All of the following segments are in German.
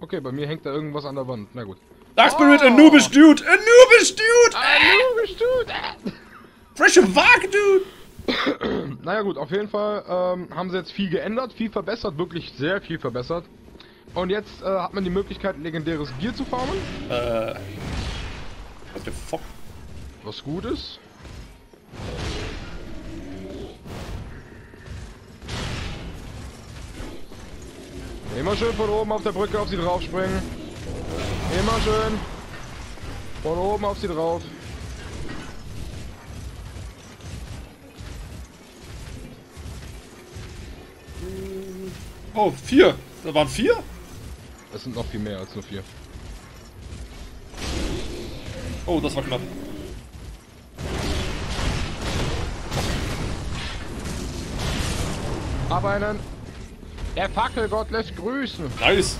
Okay, bei mir hängt da irgendwas an der Wand. Na gut. Dark Spirit, Anubis Dude! Anubis Dude! Anubis Dude! Frische Wag, Dude! Naja gut, auf jeden Fall haben sie jetzt viel geändert, viel verbessert, wirklich sehr viel verbessert. Und jetzt hat man die Möglichkeit, legendäres Gear zu farmen. What the fuck? Was gut ist. Immer schön von oben auf der Brücke auf sie drauf springen. Immer schön von oben auf sie drauf. Oh, 4. Da waren 4? Es sind noch viel mehr als nur 4. Oh, das war knapp. Aber einen. Der Fackelgott lässt grüßen. Nice.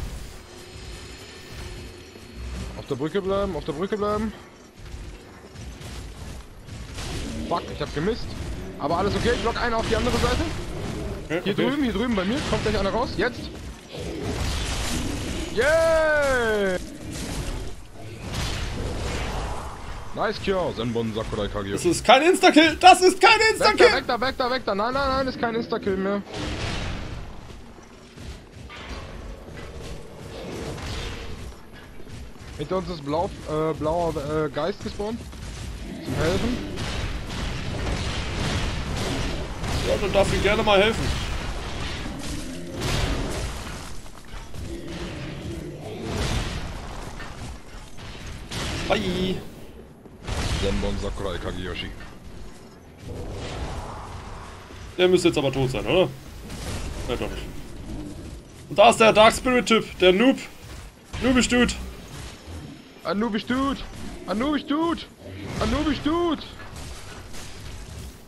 Auf der Brücke bleiben, auf der Brücke bleiben. Fuck, ich hab gemisst. Aber alles okay, ich lock einen auf die andere Seite. Okay, hier okay. Drüben, hier drüben bei mir. Kommt gleich einer raus. Jetzt. Yay! Yeah! Nice Cure, Zenbon Sakurai Kageo. Das ist kein Instakill, das ist kein Instakill! Weg da, weg da, weg da, nein, nein, nein, ist kein Instakill mehr. Hinter uns ist blauer Geist gespawnt. Zum Helfen. Ja, du darfst ihm gerne mal helfen. Bye! Denbon Sakurai Kageyoshi. Der müsste jetzt aber tot sein, oder? Nein, doch nicht. Und da ist der Dark Spirit Typ, der Noob. Noobish Dude. Anubis Dude. Anubis Dude. Anubis Dude.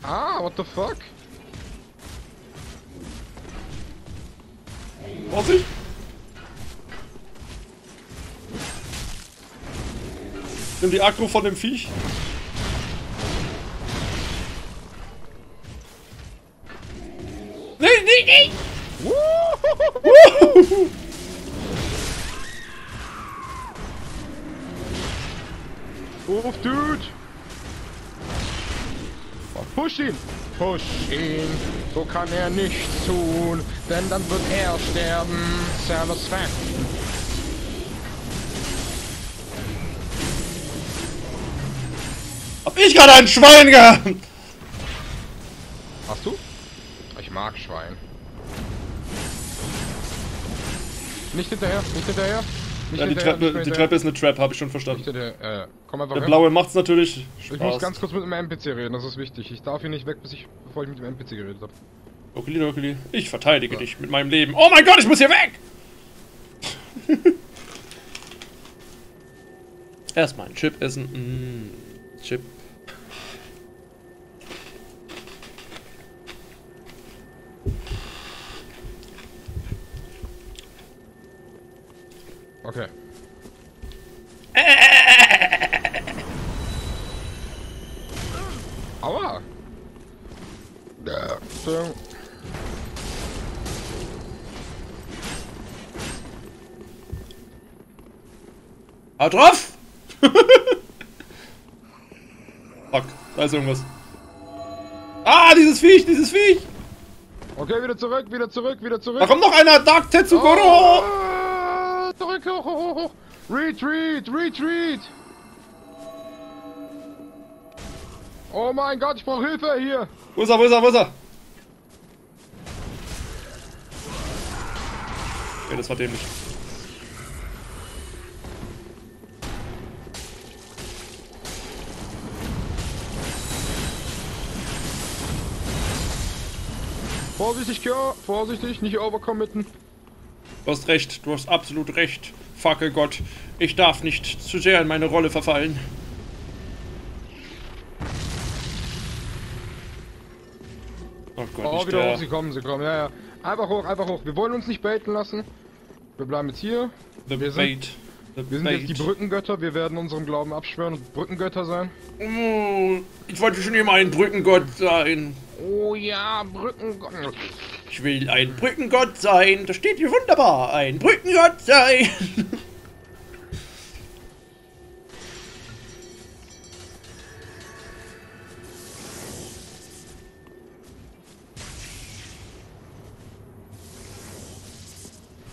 Ah, what the fuck? Vorsicht! Nimm die Aggro von dem Viech. Nee, nee, nee! Woohoo! Auf, Dude! Push ihn! Push ihn! So kann er nichts tun, denn dann wird er sterben. Satisfaction. Hab ich gerade ein Schwein gehabt! Hast du? Ich mag Schwein. Nicht hinterher, nicht hinterher. Ja, die Treppe ist eine Trap, habe ich schon verstanden. Komm einfach der Blaue macht's natürlich. Spaß. Ich muss ganz kurz mit dem NPC reden, das ist wichtig. Ich darf hier nicht weg, bevor ich mit dem NPC geredet habe. Okeli, okeli. Ich verteidige dich mit meinem Leben. Oh mein Gott, ich muss hier weg! Erstmal ein Chip essen. Mm, Chip. Okay. Aua! Hau drauf! Fuck, da ist irgendwas. Ah, dieses Viech, dieses Viech! Okay, wieder zurück, wieder zurück, wieder zurück. Da kommt noch einer, Dark Tetsu Goro! Oh. Zurück, hoch, hoch, hoch! Retreat, retreat! Oh mein Gott, ich brauche Hilfe hier! Wo ist er, wo ist er, wo ist er? Okay, das war dämlich. Vorsichtig, Cure! Vorsichtig, nicht overcommitten! Du hast recht, du hast absolut recht, Fackelgott. Ich darf nicht zu sehr in meine Rolle verfallen. Oh Gott, oh, wieder hoch, sie kommen, ja, ja. Einfach hoch, einfach hoch. Wir wollen uns nicht baiten lassen. Wir bleiben jetzt hier. Wir sind jetzt die Brückengötter, wir werden unserem Glauben abschwören und Brückengötter sein. Oh, ich wollte schon immer ein Brückengott sein. Oh ja, Brückengott. Ich will ein Brückengott sein. Das steht hier wunderbar. Ein Brückengott sein.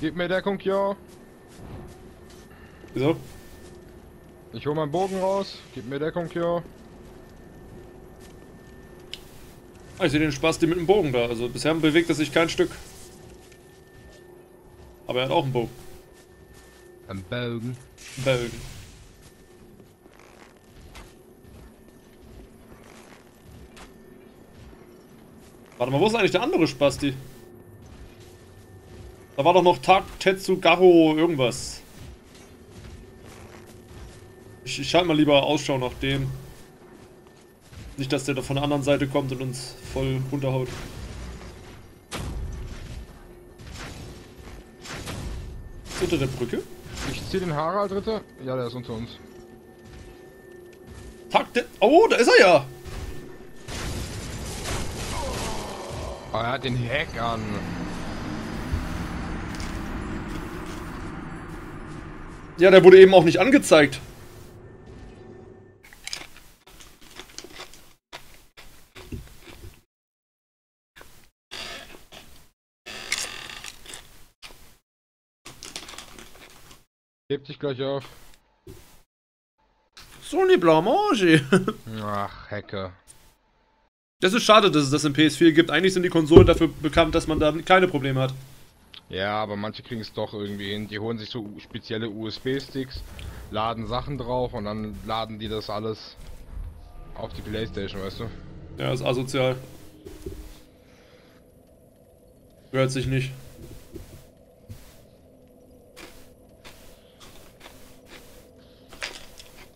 Gib mir Deckung, ja. So. Ich hol meinen Bogen raus. Gib mir Deckung, ja. Ich sehe den Spaß, die mit dem Bogen da. Also bisher bewegt er sich kein Stück. Aber er hat auch einen Bogen. Ein Bogen. Bogen. Warte mal, wo ist eigentlich der andere Spasti? Da war doch noch Dark Tetsu Goro irgendwas. Ich schalte mal lieber Ausschau nach dem. Nicht, dass der da von der anderen Seite kommt und uns voll runterhaut. Ist unter der Brücke? Ich ziehe den Harald Ritter. Ja, der ist unter uns. Takte. Oh, da ist er ja! Oh, er hat den Heck an. Ja, der wurde eben auch nicht angezeigt. Heb dich gleich auf. So eine Blamage. Ach, Hecke. Das ist schade, dass es das in PS4 gibt. Eigentlich sind die Konsolen dafür bekannt, dass man da keine Probleme hat. Ja, aber manche kriegen es doch irgendwie hin. Die holen sich so spezielle USB-Sticks, laden Sachen drauf und dann laden die das alles auf die Playstation, weißt du? Ja, ist asozial. Hört sich nicht.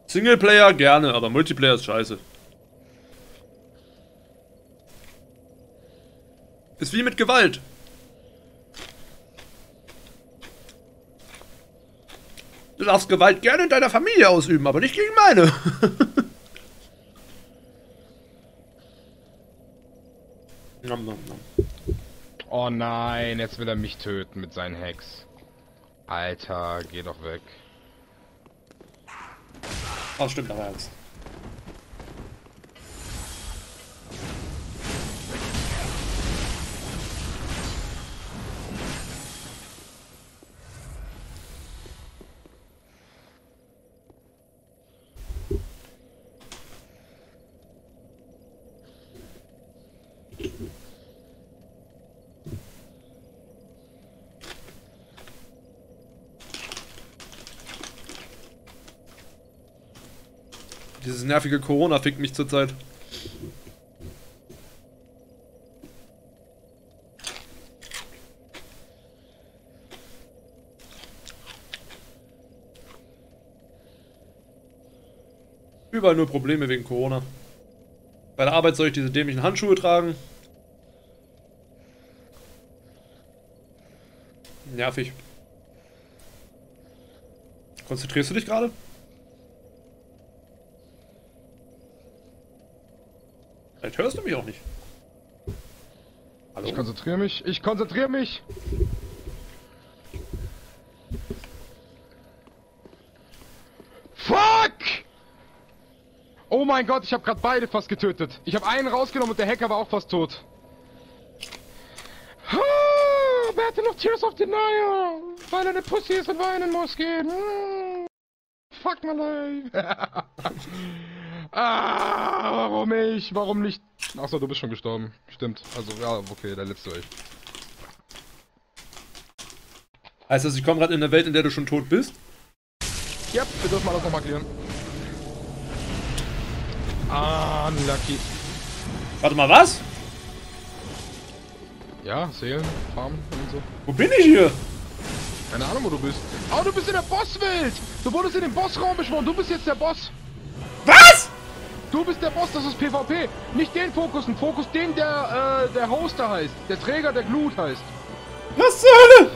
Singleplayer gerne, aber Multiplayer ist scheiße. Ist wie mit Gewalt. Du darfst Gewalt gerne in deiner Familie ausüben, aber nicht gegen meine. Nom, nom, nom. Oh nein, jetzt will er mich töten mit seinen Hacks. Alter, geh doch weg. Oh, stimmt, da war Angst. Dieses nervige Corona fickt mich zurzeit. Überall nur Probleme wegen Corona. Bei der Arbeit soll ich diese dämlichen Handschuhe tragen. Nervig. Konzentrierst du dich gerade? Vielleicht hörst du mich auch nicht. Hallo? Ich konzentriere mich! Fuck! Oh mein Gott, ich habe gerade beide fast getötet. Ich habe einen rausgenommen und der Hacker war auch fast tot. Ah, Battle of Tears of Denial! Weil er eine Pussy ist und weinen muss gehen. Fuck my life! Ah, warum ich? Warum nicht? Achso, du bist schon gestorben. Stimmt. Also, ja, okay, der letzte euch. Heißt das, ich komme gerade in eine Welt, in der du schon tot bist? Ja, wir dürfen alles nochmal klären. Ah, lucky. Warte mal, was? Ja, Seelen, Farmen und so. Wo bin ich hier? Keine Ahnung, wo du bist. Oh, du bist in der Bosswelt! Du wurdest in den Bossraum beschworen, du bist jetzt der Boss! Was?! Du bist der Boss, das ist PvP. Nicht den fokussen, Fokus den, der der Hoster heißt. Der Träger der Glut heißt. Was zur Hölle?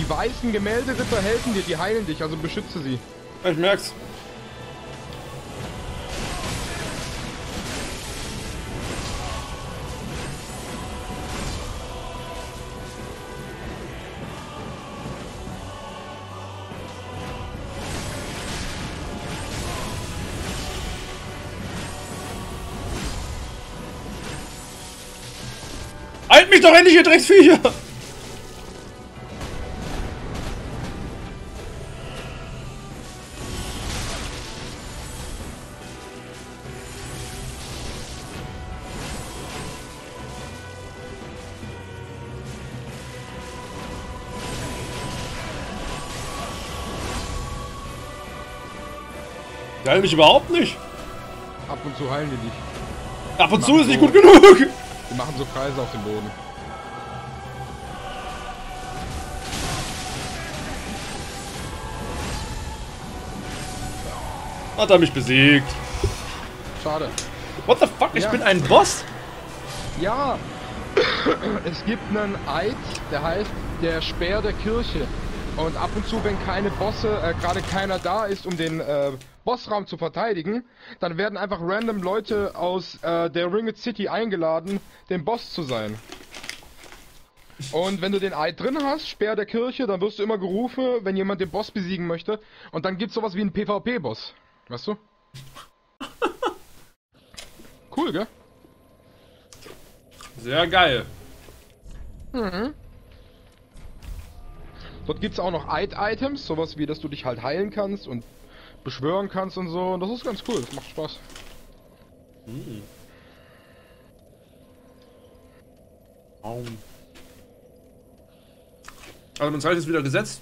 Die weißen Gemälderitter helfen dir, die heilen dich, also beschütze sie. Ich merk's. Halt mich doch endlich, ihr Drecksviecher! Die heilen mich überhaupt nicht. Ab und zu heilen die dich. Ab und zu ist nicht gut genug. Die machen so Kreise auf dem Boden. Hat er mich besiegt. Schade. What the fuck? Ich bin ein Boss? Ja. Es gibt einen Eid, der heißt der Speer der Kirche. Und ab und zu, wenn keine Bosse, gerade keiner da ist, um den Bossraum zu verteidigen, dann werden einfach random Leute aus der Ringed City eingeladen, den Boss zu sein. Und wenn du den Eid drin hast, Speer der Kirche, dann wirst du immer gerufen, wenn jemand den Boss besiegen möchte. Und dann gibt's sowas wie einen PvP-Boss. Weißt du? Cool, gell? Sehr geil. Mhm. Dort gibt es auch noch Eid-Items, sowas wie, dass du dich halt heilen kannst und beschwören kannst und so. Und das ist ganz cool, das macht Spaß. Hm. Also mein Zeit ist wieder gesetzt.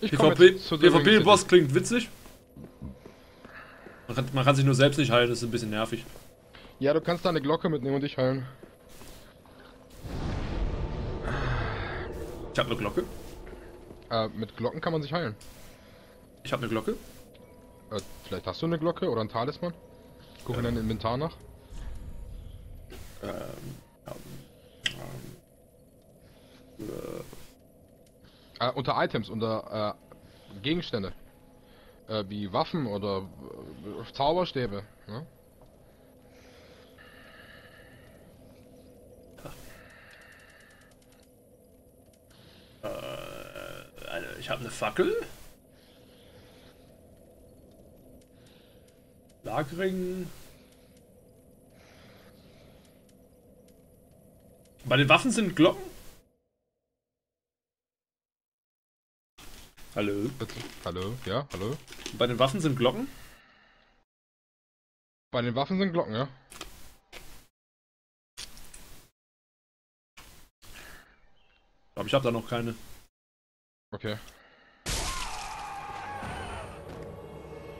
PvP-Boss klingt witzig. Man kann sich nur selbst nicht heilen, das ist ein bisschen nervig. Ja, du kannst da eine Glocke mitnehmen und dich heilen. Ich habe eine Glocke. Mit Glocken kann man sich heilen. Ich habe eine Glocke. Vielleicht hast du eine Glocke oder ein Talisman. Guck in dein Inventar nach. Unter Items, unter Gegenstände. Wie Waffen oder Zauberstäbe. Ne? Ich habe eine Fackel. Lagring. Bei den Waffen sind Glocken. Hallo. Bitte. Hallo, ja, hallo. Bei den Waffen sind Glocken. Bei den Waffen sind Glocken, ja. Ich glaube, ich habe da noch keine. Okay.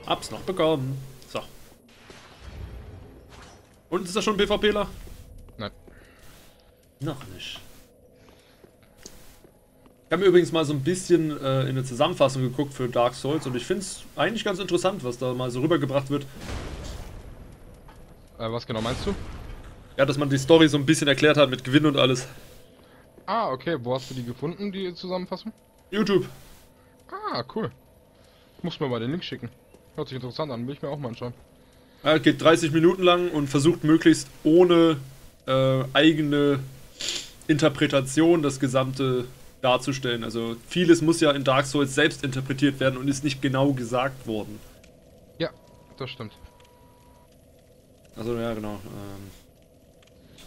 Hab's noch bekommen. So. Und ist das schon ein PvPler? Nein. Noch nicht. Ich habe mir übrigens mal so ein bisschen in eine Zusammenfassung geguckt für Dark Souls und ich finde es eigentlich ganz interessant, was da mal so rübergebracht wird. Was genau meinst du? Ja, dass man die Story so ein bisschen erklärt hat mit Gewinn und alles. Ah, okay. Wo hast du die gefunden, die Zusammenfassung? YouTube. Ah, cool. Ich muss mir mal den Link schicken. Hört sich interessant an, will ich mir auch mal anschauen. Ja, geht 30 Minuten lang und versucht möglichst ohne eigene Interpretation das Gesamte darzustellen. Also vieles muss ja in Dark Souls selbst interpretiert werden und ist nicht genau gesagt worden. Ja, das stimmt. Also ja, genau.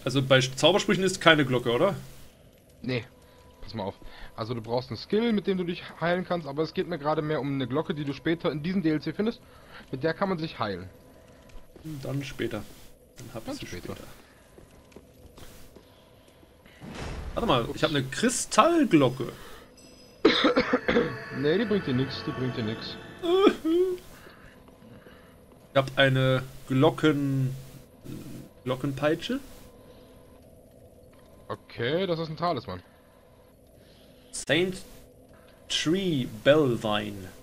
Also bei Zaubersprüchen ist keine Glocke, oder? Nee. Pass mal auf. Also du brauchst einen Skill, mit dem du dich heilen kannst, aber es geht mir gerade mehr um eine Glocke, die du später in diesem DLC findest. Mit der kann man sich heilen. Dann später. Dann hab ich sie später. Warte mal, ups. Ich habe eine Kristallglocke. Nee, die bringt dir nichts, die bringt dir nichts. Ich habe eine Glockenpeitsche. Okay, das ist ein Talisman. Saint Tree Bellvine.